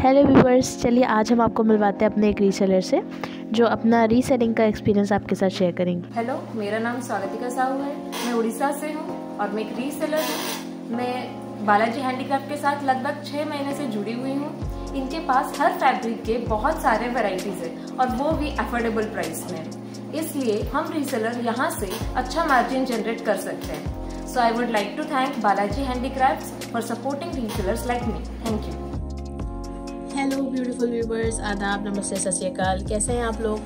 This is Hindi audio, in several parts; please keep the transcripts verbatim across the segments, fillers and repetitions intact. हेलो व्यूवर्स, चलिए आज हम आपको मिलवाते हैं अपने एक रीसेलर से जो अपना रीसेलिंग का एक्सपीरियंस आपके साथ शेयर करेंगे। हेलो, मेरा नाम स्वागतिका साहू है, मैं उड़ीसा से हूँ और मैं एक रीसेलर हूँ। मैं बालाजी हैंडी क्राफ्ट के साथ लगभग छः महीने से जुड़ी हुई हूँ। इनके पास हर फैब्रिक के बहुत सारे वेराइटीज़ है और वो भी अफोर्डेबल प्राइस में, इसलिए हम रीसेलर यहाँ से अच्छा मार्जिन जनरेट कर सकते हैं। So I would like to thank Balaji handicraft for supporting resellers like me. Thank you. Hello beautiful viewers, आदाब, नमस्ते, सत श्री अकाल। कैसे हैं आप लोग?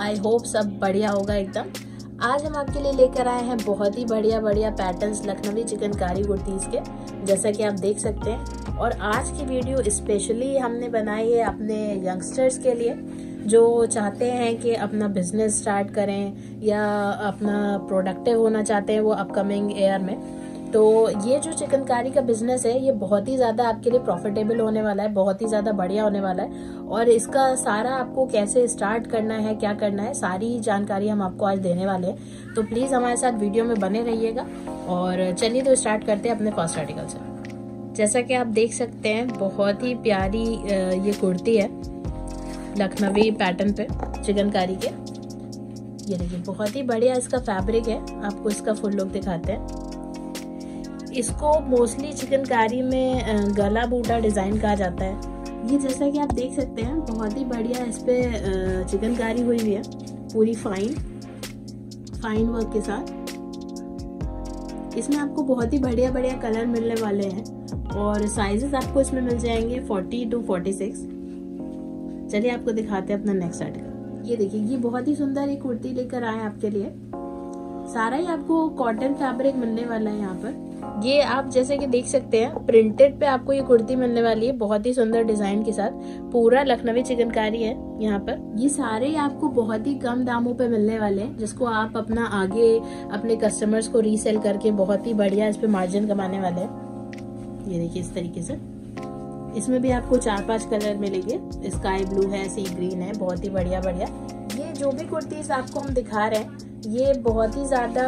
आई होप सब बढ़िया होगा एकदम। आज हम आपके लिए लेकर आए हैं बहुत ही बढ़िया बढ़िया पैटर्न्स लखनवी चिकनकारी कुर्तीज़ के, जैसा कि आप देख सकते हैं। और आज की वीडियो स्पेशली हमने बनाई है अपने यंगस्टर्स के लिए जो चाहते हैं कि अपना बिजनेस स्टार्ट करें या अपना प्रोडक्टिव होना चाहते हैं वो अपकमिंग ईयर में। तो ये जो चिकनकारी का बिज़नेस है ये बहुत ही ज़्यादा आपके लिए प्रॉफिटेबल होने वाला है, बहुत ही ज़्यादा बढ़िया होने वाला है। और इसका सारा आपको कैसे स्टार्ट करना है, क्या करना है, सारी जानकारी हम आपको आज देने वाले हैं। तो प्लीज़ हमारे साथ वीडियो में बने रहिएगा। और चलिए तो स्टार्ट करते हैं अपने फर्स्ट आर्टिकल से। जैसा कि आप देख सकते हैं बहुत ही प्यारी ये कुर्ती है लखनवी पैटर्न पे चिकनकारी के। ये देखिए बहुत ही बढ़िया इसका फैब्रिक है। आपको इसका फुल लुक दिखाते हैं। इसको मोस्टली चिकनकारी में गला बूटा डिज़ाइन कहा जाता है। ये जैसा कि आप देख सकते हैं बहुत ही बढ़िया इस पर चिकनकारी हुई हुई है, पूरी फाइन फाइन वर्क के साथ। इसमें आपको बहुत ही बढ़िया बढ़िया कलर मिलने वाले हैं और साइजेस आपको इसमें मिल जाएंगे फोर्टी टू फोर्टी सिक्स। चलिए आपको दिखाते हैं अपना नेक्स्ट आर्टिकल। ये देखिए ये बहुत ही सुंदर एक कुर्ती लेकर आए आपके लिए। सारा ही आपको कॉटन फैब्रिक मिलने वाला है यहाँ पर। ये आप जैसे कि देख सकते हैं प्रिंटेड पे आपको ये कुर्ती मिलने वाली है बहुत ही सुंदर डिजाइन के साथ। पूरा लखनवी चिकनकारी है यहाँ पर। ये सारे आपको बहुत ही कम दामों पे मिलने वाले हैं, जिसको आप अपना आगे अपने कस्टमर्स को रीसेल करके बहुत ही बढ़िया इस पे मार्जिन कमाने वाले हैं। ये देखिए इस तरीके से। इसमें भी आपको चार पाँच कलर मिलेंगे, स्काई ब्लू है, सी ग्रीन है, बहुत ही बढ़िया बढ़िया। ये जो भी कुर्तीज आपको हम दिखा रहे हैं ये बहुत ही ज़्यादा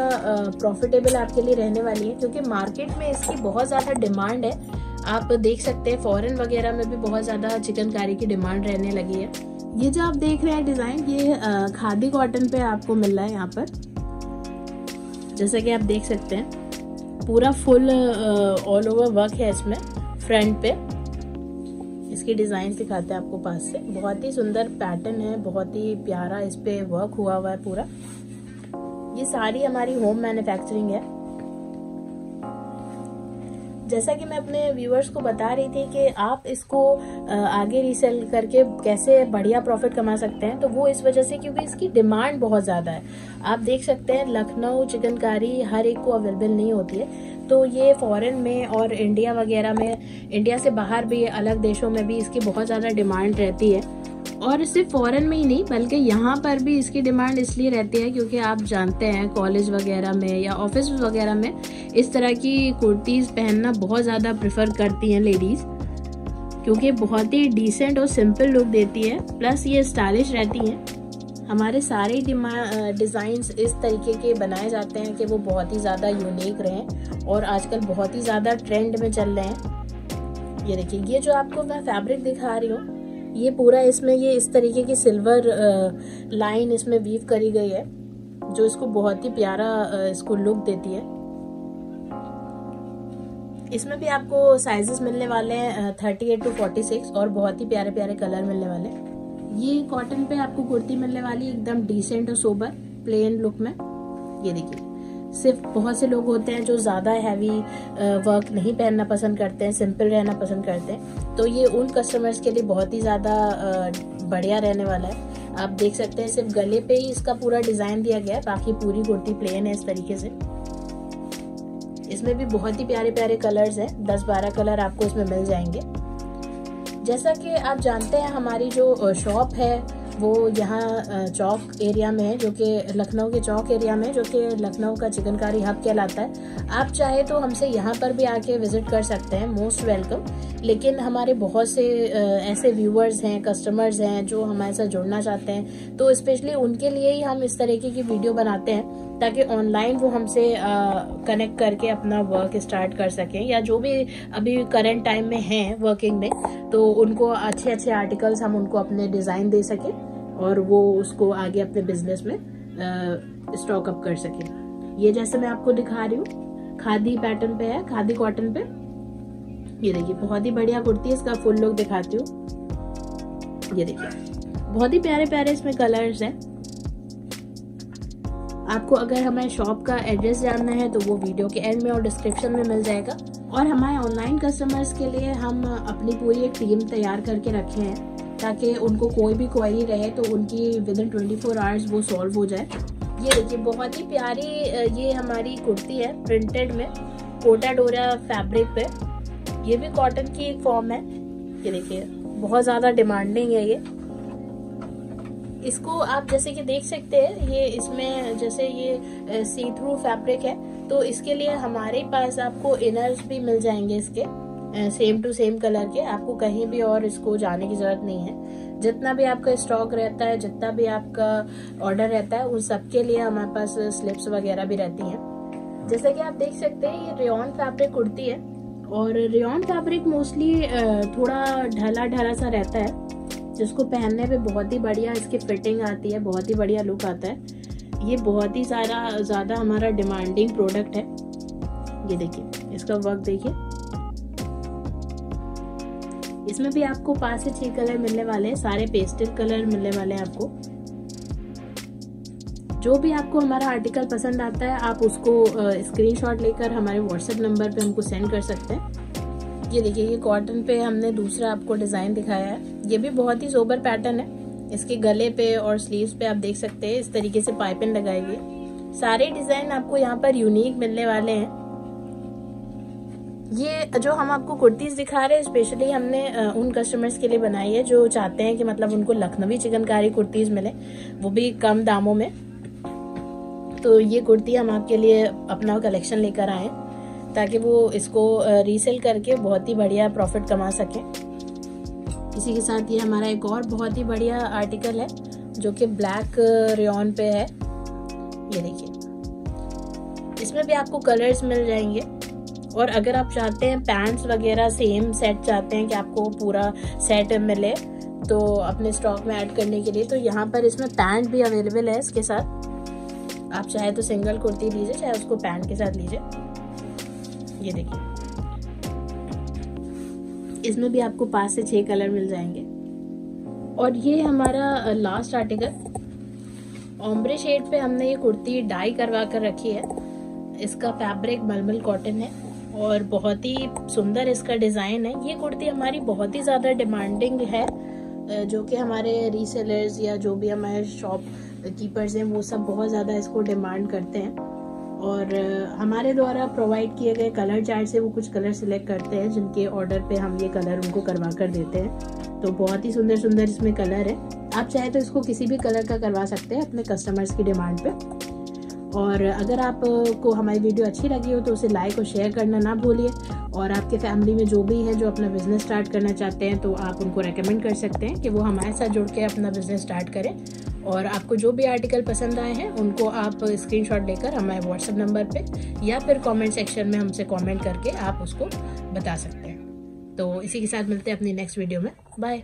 प्रॉफिटेबल आपके लिए रहने वाली है, क्योंकि मार्केट में इसकी बहुत ज़्यादा डिमांड है। आप देख सकते हैं फॉरेन वगैरह में भी बहुत ज़्यादा चिकनकारी की डिमांड रहने लगी है। ये जो आप देख रहे हैं डिज़ाइन ये खादी कॉटन पे आपको मिल रहा है यहाँ पर। जैसा कि आप देख सकते हैं पूरा फुल ऑल ओवर वर्क है इसमें। फ्रंट पे इसकी डिज़ाइन दिखाते हैं आपको पास से। बहुत ही सुंदर पैटर्न है, बहुत ही प्यारा इस पर वर्क हुआ हुआ है पूरा। ये सारी हमारी होम मैन्युफैक्चरिंग है। जैसा कि मैं अपने व्यूअर्स को बता रही थी कि आप इसको आगे रीसेल करके कैसे बढ़िया प्रॉफिट कमा सकते हैं, तो वो इस वजह से क्योंकि इसकी डिमांड बहुत ज़्यादा है। आप देख सकते हैं लखनऊ चिकनकारी हर एक को अवेलेबल नहीं होती है, तो ये फॉरेन में और इंडिया वगैरह में, इंडिया से बाहर भी अलग देशों में भी इसकी बहुत ज़्यादा डिमांड रहती है। और सिर्फ फॉरेन में ही नहीं बल्कि यहाँ पर भी इसकी डिमांड इसलिए रहती है क्योंकि आप जानते हैं कॉलेज वगैरह में या ऑफिस वगैरह में इस तरह की कुर्तीज़ पहनना बहुत ज़्यादा प्रेफर करती हैं लेडीज़, क्योंकि बहुत ही डिसेंट और सिंपल लुक देती है, प्लस ये स्टाइलिश रहती हैं। हमारे सारे डिज़ाइंस इस तरीके के बनाए जाते हैं कि वो बहुत ही ज़्यादा यूनिक रहें और आजकल बहुत ही ज़्यादा ट्रेंड में चल रहे हैं। ये देखिए ये जो आपको मैं फैब्रिक दिखा रही हूँ ये पूरा इसमें ये इस तरीके की सिल्वर लाइन इसमें वीव करी गई है जो इसको बहुत ही प्यारा इसको लुक देती है। इसमें भी आपको साइजेस मिलने वाले हैं thirty eight to forty six और बहुत ही प्यारे प्यारे कलर मिलने वाले हैं। ये कॉटन पे आपको कुर्ती मिलने वाली एकदम डिसेंट और सोबर प्लेन लुक में। ये देखिए सिर्फ बहुत से लोग होते हैं जो ज़्यादा हैवी वर्क नहीं पहनना पसंद करते हैं, सिंपल रहना पसंद करते हैं, तो ये उन कस्टमर्स के लिए बहुत ही ज़्यादा बढ़िया रहने वाला है। आप देख सकते हैं सिर्फ गले पे ही इसका पूरा डिज़ाइन दिया गया है, बाकी पूरी कुर्ती प्लेन है इस तरीके से। इसमें भी बहुत ही प्यारे प्यारे कलर्स हैं, दस बारह कलर आपको इसमें मिल जाएंगे। जैसा कि आप जानते हैं हमारी जो शॉप है वो यहाँ चौक एरिया में है, जो कि लखनऊ के चौक एरिया में, जो कि लखनऊ का चिकनकारी हब कहलाता है। आप चाहे तो हमसे यहाँ पर भी आके विज़िट कर सकते हैं, मोस्ट वेलकम। लेकिन हमारे बहुत से ऐसे व्यूअर्स हैं, कस्टमर्स हैं जो हमारे साथ जुड़ना चाहते हैं, तो स्पेशली उनके लिए ही हम इस तरीके की वीडियो बनाते हैं ताकि ऑनलाइन वो हमसे कनेक्ट करके अपना वर्क स्टार्ट कर सकें, या जो भी अभी करंट टाइम में हैं वर्किंग में, तो उनको अच्छे अच्छे आर्टिकल्स हम उनको अपने डिज़ाइन दे सकें और वो उसको आगे अपने बिजनेस में स्टॉक अप कर सकें। ये जैसे मैं आपको दिखा रही हूँ खादी पैटर्न पे है, खादी कॉटन पे। ये देखिए बहुत ही बढ़िया कुर्ती है, इसका फुल लुक दिखाती हूँ। ये देखिए बहुत ही प्यारे प्यारे इसमें कलर्स हैं। आपको अगर हमारे शॉप का एड्रेस जानना है तो वो वीडियो के एंड में और डिस्क्रिप्शन में मिल जाएगा। और हमारे ऑनलाइन कस्टमर्स के लिए हम अपनी पूरी एक टीम तैयार करके रखे हैं ताकि उनको कोई भी क्वेरी रहे तो उनकी within twenty four hours वो सॉल्व हो जाए। ये देखिए बहुत ही प्यारी ये हमारी कुर्ती है प्रिंटेड में कोटा डोरा फैब्रिक पे। ये भी कॉटन की एक फॉर्म है। ये देखिए बहुत ज़्यादा डिमांडिंग है ये। इसको आप जैसे कि देख सकते हैं, ये इसमें जैसे ये सी थ्रू फैब्रिक है तो इसके लिए हमारे पास आपको इनर्स भी मिल जाएंगे इसके सेम टू सेम कलर के। आपको कहीं भी और इसको जाने की ज़रूरत नहीं है। जितना भी आपका स्टॉक रहता है, जितना भी आपका ऑर्डर रहता है, उन सब के लिए हमारे पास स्लिप्स वगैरह भी रहती हैं। जैसा कि आप देख सकते हैं ये रेयॉन फैब्रिक कुर्ती है और रेयॉन फैब्रिक मोस्टली थोड़ा ढला ढला सा रहता है, जिसको पहनने पे बहुत ही बढ़िया इसकी फिटिंग आती है, बहुत ही बढ़िया लुक आता है। ये बहुत ही सारा ज़्यादा हमारा डिमांडिंग प्रोडक्ट है। ये देखिए इसका वर्क देखिए। इसमें भी आपको पाँच से छह कलर मिलने वाले हैं, सारे पेस्टल कलर मिलने वाले हैं आपको। जो भी आपको हमारा आर्टिकल पसंद आता है आप उसको स्क्रीनशॉट लेकर हमारे व्हाट्सएप नंबर पे हमको सेंड कर सकते हैं। ये देखिए ये कॉटन पे हमने दूसरा आपको डिज़ाइन दिखाया है। ये भी बहुत ही सोबर पैटर्न है। इसके गले पे और स्लीव्स पे आप देख सकते हैं इस तरीके से पाइपिंग लगाई हुई है। सारे डिज़ाइन आपको यहाँ पर यूनिक मिलने वाले हैं। ये जो हम आपको कुर्तीज़ दिखा रहे हैं स्पेशली हमने उन कस्टमर्स के लिए बनाई है जो चाहते हैं कि मतलब उनको लखनवी चिकनकारी कुर्तीज़ मिले, वो भी कम दामों में। तो ये कुर्ती हम आपके लिए अपना कलेक्शन लेकर आए ताकि वो इसको रीसेल करके बहुत ही बढ़िया प्रॉफिट कमा सकें। इसी के साथ ये हमारा एक और बहुत ही बढ़िया आर्टिकल है जो कि ब्लैक रेयॉन पे है। ये देखिए इसमें भी आपको कलर्स मिल जाएंगे। और अगर आप चाहते हैं पैंट्स वगैरह सेम सेट चाहते हैं कि आपको पूरा सेट मिले तो अपने स्टॉक में ऐड करने के लिए, तो यहाँ पर इसमें पैंट भी अवेलेबल है इसके साथ। आप चाहे तो सिंगल कुर्ती लीजिए, चाहे उसको पैंट के साथ लीजिए। ये देखिए इसमें भी आपको पाँच से छह कलर मिल जाएंगे। और ये हमारा लास्ट आर्टिकल ओम्ब्रे शेड पे हमने ये कुर्ती डाई करवा कर रखी है। इसका फैब्रिक मलमल कॉटन है और बहुत ही सुंदर इसका डिज़ाइन है। ये कुर्ती हमारी बहुत ही ज़्यादा डिमांडिंग है, जो कि हमारे रीसेलर्स या जो भी हमारे शॉप कीपर्स हैं वो सब बहुत ज़्यादा इसको डिमांड करते हैं। और हमारे द्वारा प्रोवाइड किए गए कलर चार्ट से वो कुछ कलर सिलेक्ट करते हैं जिनके ऑर्डर पे हम ये कलर उनको करवा कर देते हैं। तो बहुत ही सुंदर सुंदर इसमें कलर है। आप चाहे तो इसको किसी भी कलर का करवा सकते हैं अपने कस्टमर्स की डिमांड पे। और अगर आपको हमारी वीडियो अच्छी लगी हो तो उसे लाइक और शेयर करना ना भूलिए। और आपके फैमिली में जो भी है जो अपना बिज़नेस स्टार्ट करना चाहते हैं तो आप उनको रेकमेंड कर सकते हैं कि वो हमारे साथ जुड़ के अपना बिज़नेस स्टार्ट करें। और आपको जो भी आर्टिकल पसंद आए हैं उनको आप स्क्रीनशॉट लेकर हमारे व्हाट्सएप नंबर पे या फिर कमेंट सेक्शन में हमसे कमेंट करके आप उसको बता सकते हैं। तो इसी के साथ मिलते हैं अपनी नेक्स्ट वीडियो में। बाय।